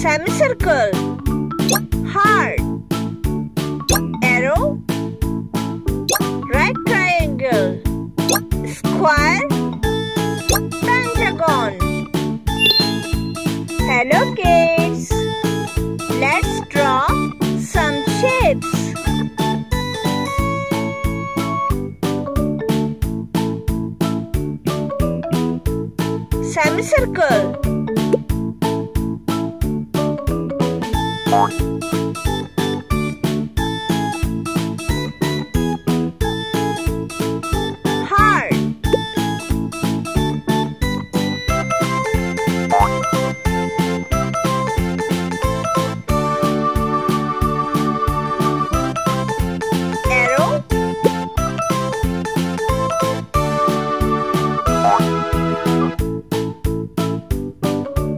semicircle, heart, arrow, right triangle, square, pentagon. Hello kids, let's draw some shapes. Semicircle, heart, arrow,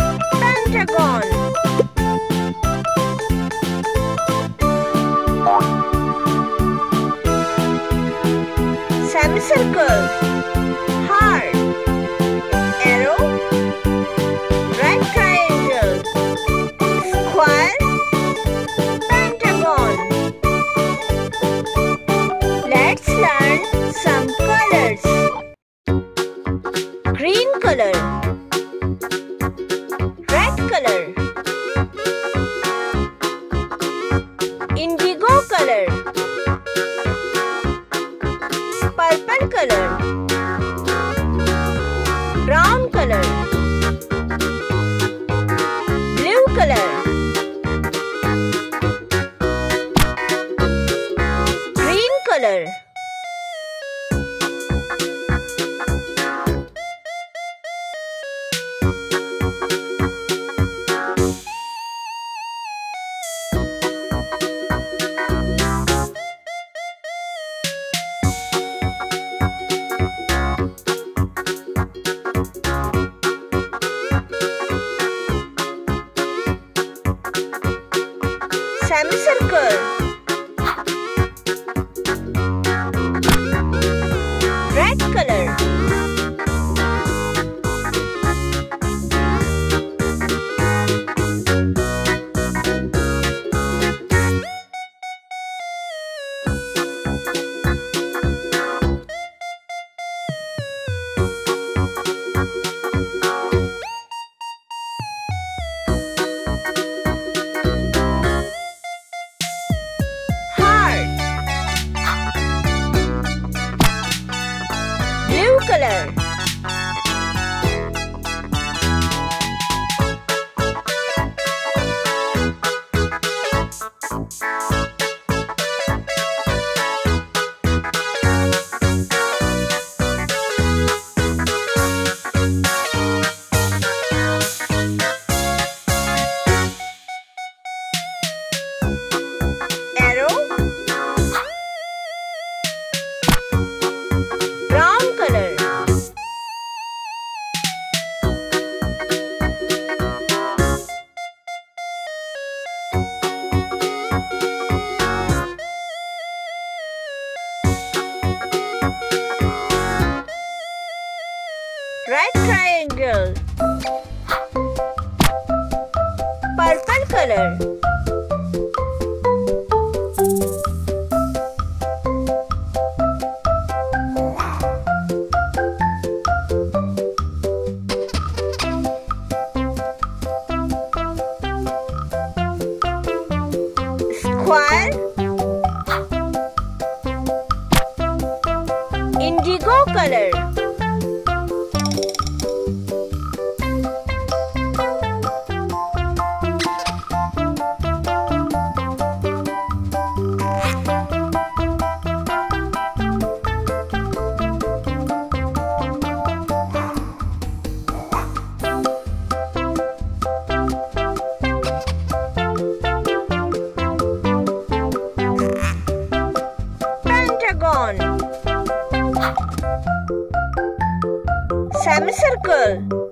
right triangle, square, pentagon. Semicircle, heart, arrow, right triangle, square, pentagon. Let's learn some colors. Green color, red color, indigo color, purple color, brown color, blue color. Green color, semicircle, red color, blue color, right triangle, purple color, square, indigo color, Hexagon. Semicircle.